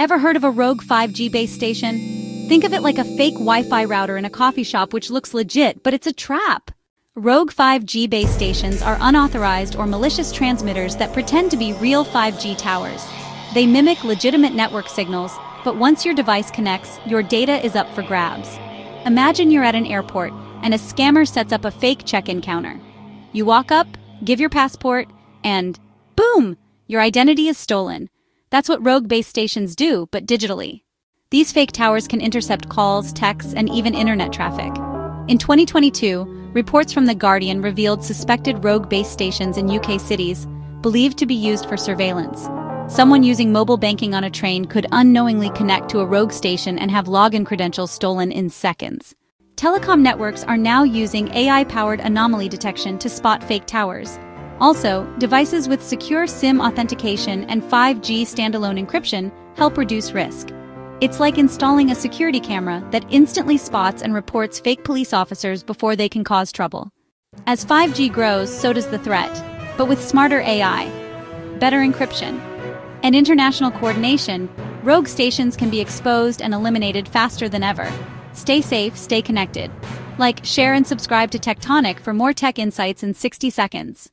Ever heard of a rogue 5G base station? Think of it like a fake Wi-Fi router in a coffee shop which looks legit, but it's a trap. Rogue 5G base stations are unauthorized or malicious transmitters that pretend to be real 5G towers. They mimic legitimate network signals, but once your device connects, your data is up for grabs. Imagine you're at an airport and a scammer sets up a fake check-in counter. You walk up, give your passport, and boom! Your identity is stolen. That's what rogue base stations do, but digitally. These fake towers can intercept calls, texts, and even internet traffic. In 2022, reports from The Guardian revealed suspected rogue base stations in UK cities believed to be used for surveillance. Someone using mobile banking on a train could unknowingly connect to a rogue station and have login credentials stolen in seconds. Telecom networks are now using AI-powered anomaly detection to spot fake towers. Also, devices with secure SIM authentication and 5G standalone encryption help reduce risk. It's like installing a security camera that instantly spots and reports fake police officers before they can cause trouble. As 5G grows, so does the threat, but with smarter AI, better encryption, and international coordination, rogue stations can be exposed and eliminated faster than ever. Stay safe, stay connected. Like, share, and subscribe to Techtonic for more tech insights in 60 seconds.